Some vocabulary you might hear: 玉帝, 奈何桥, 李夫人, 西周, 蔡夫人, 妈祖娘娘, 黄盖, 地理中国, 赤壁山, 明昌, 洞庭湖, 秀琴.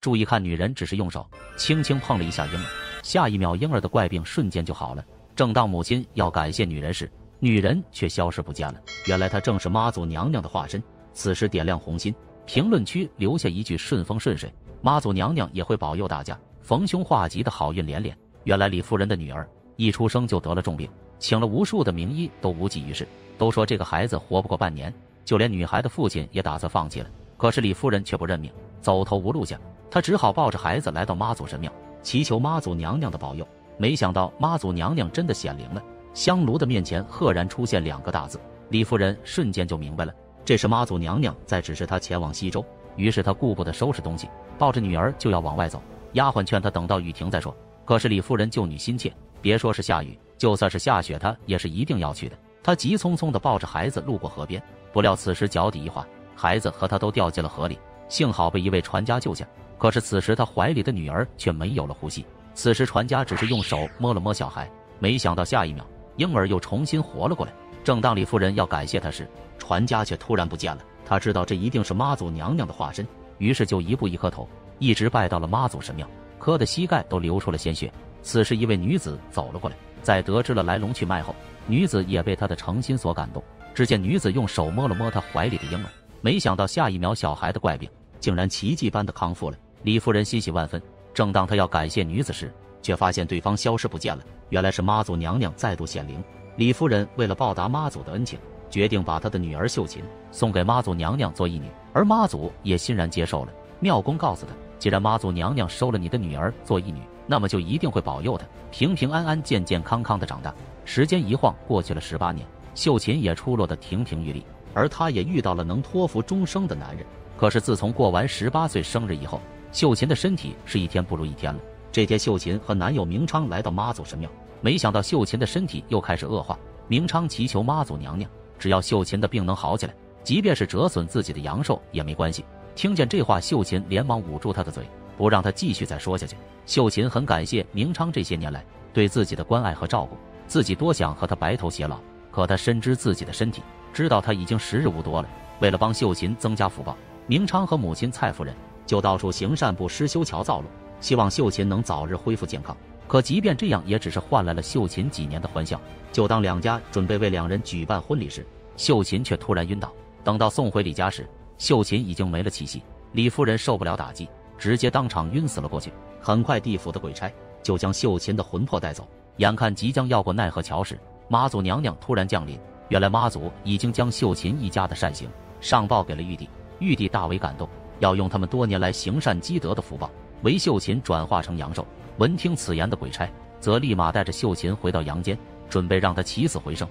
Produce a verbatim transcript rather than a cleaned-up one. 注意看，女人只是用手轻轻碰了一下婴儿，下一秒婴儿的怪病瞬间就好了。正当母亲要感谢女人时，女人却消失不见了。原来她正是妈祖娘娘的化身。此时点亮红心，评论区留下一句顺风顺水，妈祖娘娘也会保佑大家，逢凶化吉的好运连连。原来李夫人的女儿一出生就得了重病，请了无数的名医都无济于事，都说这个孩子活不过半年，就连女孩的父亲也打算放弃了。可是李夫人却不认命，走投无路下，她只好抱着孩子来到妈祖神庙，祈求妈祖娘娘的保佑。没想到妈祖娘娘真的显灵了，香炉的面前赫然出现两个大字，李夫人瞬间就明白了，这是妈祖娘娘在指示她前往西周。于是她顾不得收拾东西，抱着女儿就要往外走。丫鬟劝她等到雨停再说，可是李夫人救女心切，别说是下雨，就算是下雪她也是一定要去的。她急匆匆地抱着孩子路过河边，不料此时脚底一滑，孩子和她都掉进了河里，幸好被一位船家救下。可是此时她怀里的女儿却没有了呼吸。此时船家只是用手摸了摸小孩，没想到下一秒婴儿又重新活了过来。正当李夫人要感谢她时，船家却突然不见了。她知道这一定是妈祖娘娘的化身，于是就一步一磕头，一直拜到了妈祖神庙，磕的膝盖都流出了鲜血。此时一位女子走了过来，在得知了来龙去脉后，女子也被她的诚心所感动。只见女子用手摸了摸她怀里的婴儿，没想到下一秒小孩的怪病竟然奇迹般的康复了。李夫人欣喜万分，正当她要感谢女子时，却发现对方消失不见了。原来是妈祖娘娘再度显灵。李夫人为了报答妈祖的恩情，决定把她的女儿秀琴送给妈祖娘娘做义女，而妈祖也欣然接受了。庙公告诉她，既然妈祖娘娘收了你的女儿做义女，那么就一定会保佑她平平安安健健康康的长大。时间一晃过去了十八年，秀琴也出落得亭亭玉立，而她也遇到了能托付终生的男人。可是自从过完十八岁生日以后，秀琴的身体是一天不如一天了。这天秀琴和男友明昌来到妈祖神庙，没想到秀琴的身体又开始恶化。明昌祈求妈祖娘娘，只要秀琴的病能好起来，即便是折损自己的阳寿也没关系。听见这话，秀琴连忙捂住她的嘴，不让她继续再说下去。秀琴很感谢明昌这些年来对自己的关爱和照顾，自己多想和他白头偕老，可他深知自己的身体，知道他已经时日无多了。为了帮秀琴增加福报，明昌和母亲蔡夫人就到处行善布施修桥造路，希望秀琴能早日恢复健康。可即便这样，也只是换来了秀琴几年的欢笑。就当两家准备为两人举办婚礼时，秀琴却突然晕倒。等到送回李家时，秀琴已经没了气息。李夫人受不了打击，直接当场晕死了过去。很快地府的鬼差就将秀琴的魂魄带走。眼看即将要过奈何桥时，妈祖娘娘突然降临。原来妈祖已经将秀琴一家的善行上报给了玉帝，玉帝大为感动，要用他们多年来行善积德的福报为秀琴转化成阳寿。闻听此言的鬼差则立马带着秀琴回到阳间，准备让她起死回生。